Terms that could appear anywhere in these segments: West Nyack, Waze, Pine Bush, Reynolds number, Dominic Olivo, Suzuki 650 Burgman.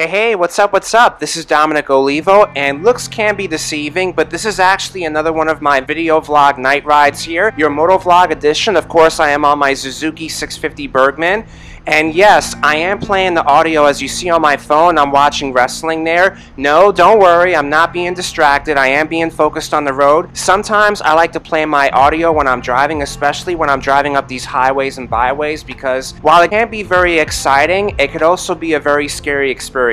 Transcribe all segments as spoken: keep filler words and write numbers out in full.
Hey, hey, what's up, what's up? This is Dominic Olivo, and looks can be deceiving, but this is actually another one of my video vlog night rides here, your moto vlog edition. Of course, I am on my Suzuki six fifty Burgman, and yes, I am playing the audio as you see on my phone. I'm watching wrestling there. No, don't worry, I'm not being distracted. I am being focused on the road. Sometimes I like to play my audio when I'm driving, especially when I'm driving up these highways and byways, because while it can be very exciting, it could also be a very scary experience.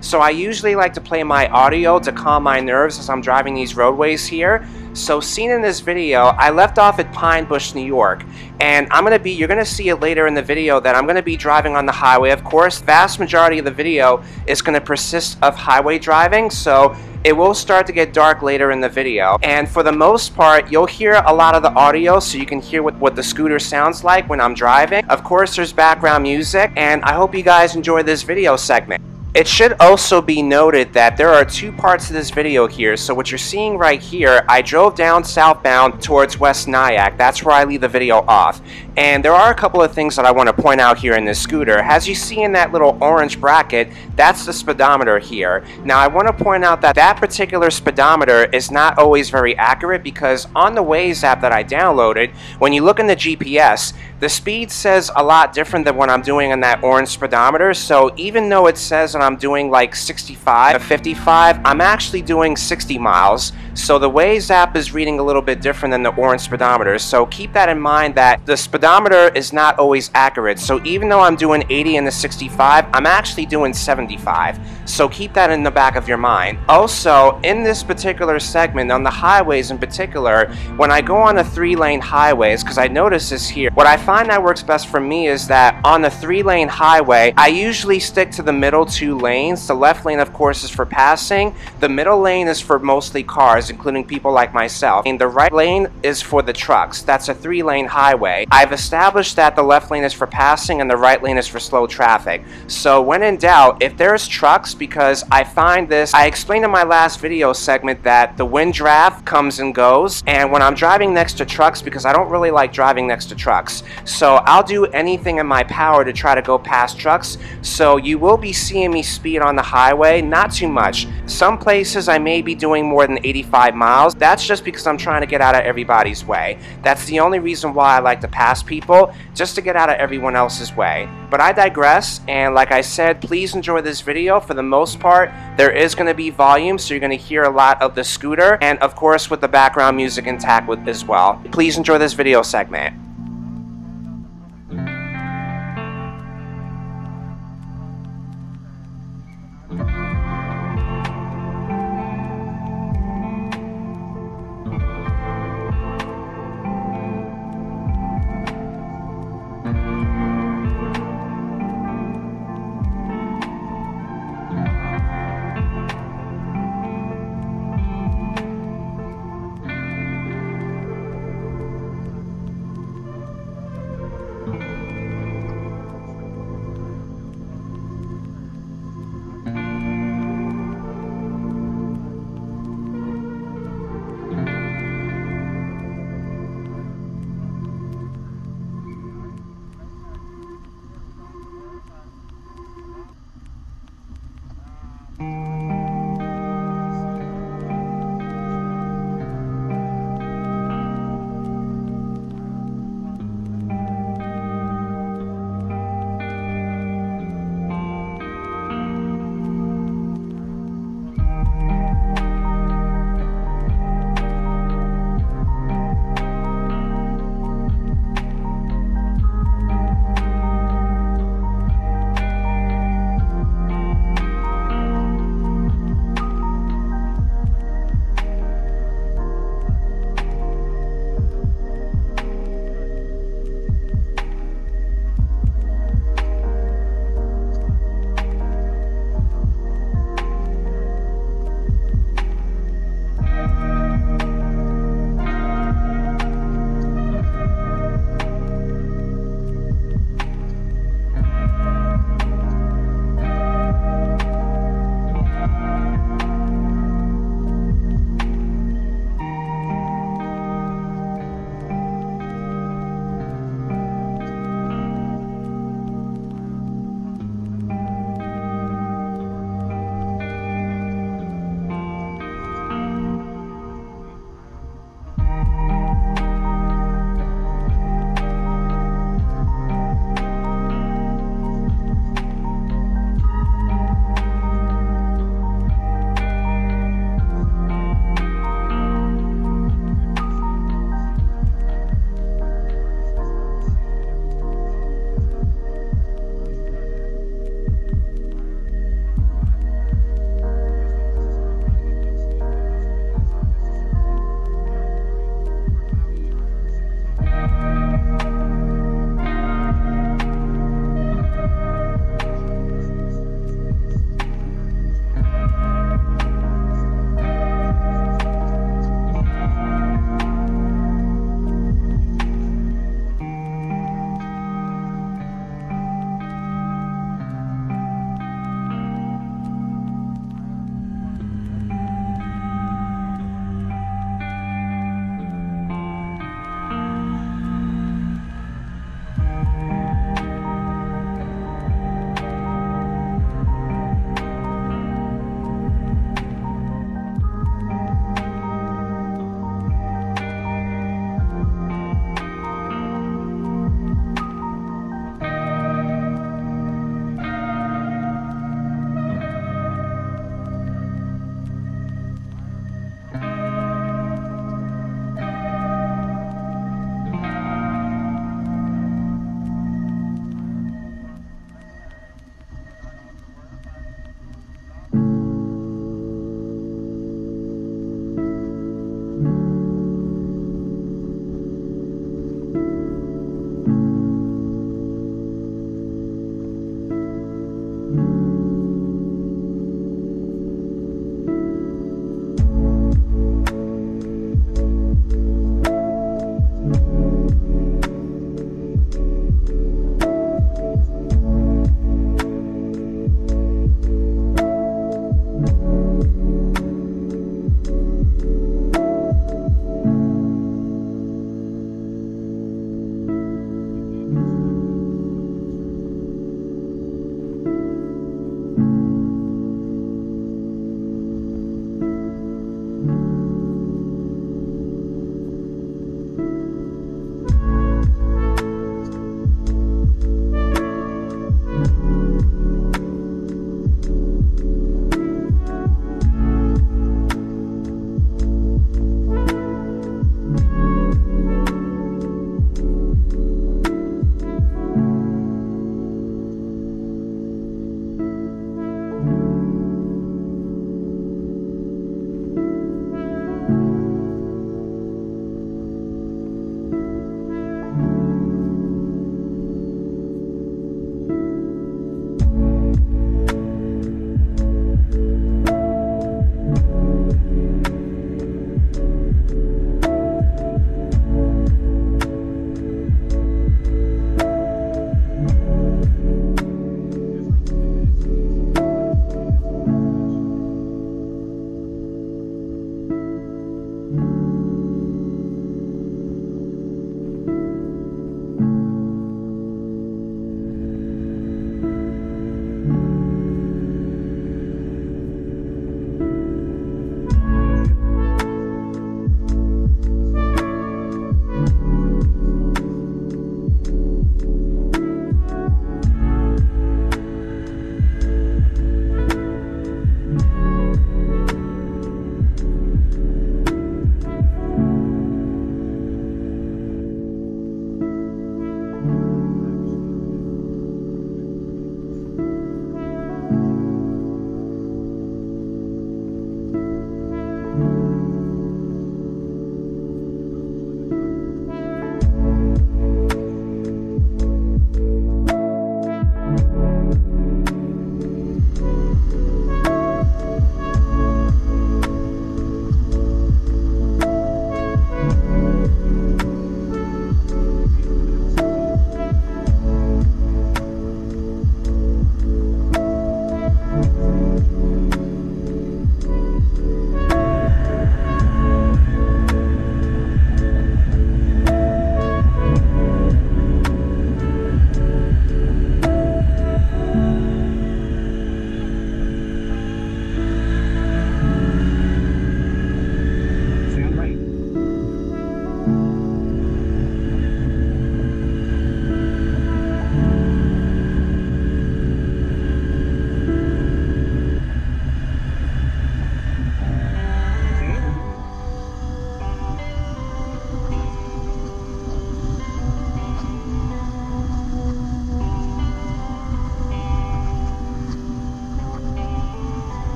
So I usually like to play my audio to calm my nerves as I'm driving these roadways here. So seen in this video, I left off at Pine Bush, New York, and I'm gonna be, you're gonna see it later in the video that I'm gonna be driving on the highway. Of course, vast majority of the video is gonna persist of highway driving, so it will start to get dark later in the video. And for the most part, you'll hear a lot of the audio, so you can hear what, what the scooter sounds like when I'm driving. Of course, there's background music, and I hope you guys enjoy this video segment. It should also be noted that there are two parts to this video here. So what you're seeing right here, I drove down southbound towards West Nyack. That's where I leave the video off. And there are a couple of things that I want to point out here in this scooter. As you see in that little orange bracket, that's the speedometer here. Now I want to point out that that particular speedometer is not always very accurate, because on the Waze app that I downloaded, when you look in the G P S, the speed says a lot different than what I'm doing on that orange speedometer. So even though it says that I'm doing like sixty-five or fifty-five, I'm actually doing sixty miles. So the Waze app is reading a little bit different than the orange speedometer. So keep that in mind, that the speedometer is not always accurate. So even though I'm doing eighty and the sixty-five, I'm actually doing seventy-five. So keep that in the back of your mind. Also, in this particular segment, on the highways in particular, when I go on a three-lane highways, because I notice this here, what I find that works best for me is that on the three-lane highway, I usually stick to the middle two lanes. The left lane, of course, is for passing. The middle lane is for mostly cars, including people like myself. And the right lane is for the trucks. That's a three-lane highway. I've established that the left lane is for passing and the right lane is for slow traffic. So when in doubt, if there's trucks, because I find this, I explained in my last video segment that the wind draft comes and goes, and when I'm driving next to trucks, because I don't really like driving next to trucks, so I'll do anything in my power to try to go past trucks. So you will be seeing me speed on the highway, not too much. Some places I may be doing more than eighty-five miles. That's just because I'm trying to get out of everybody's way. That's the only reason why I like to pass people, just to get out of everyone else's way. But I digress, and like I said, please enjoy this video. For the most part, there is going to be volume, so you're going to hear a lot of the scooter, and of course with the background music intact with as well. Please enjoy this video segment.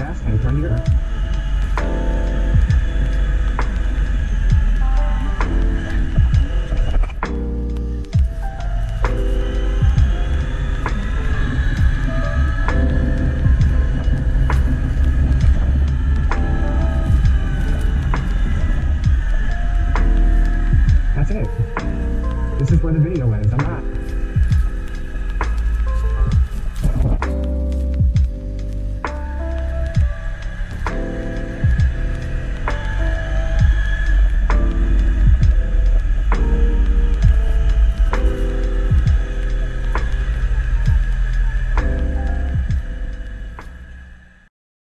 gas tank right here.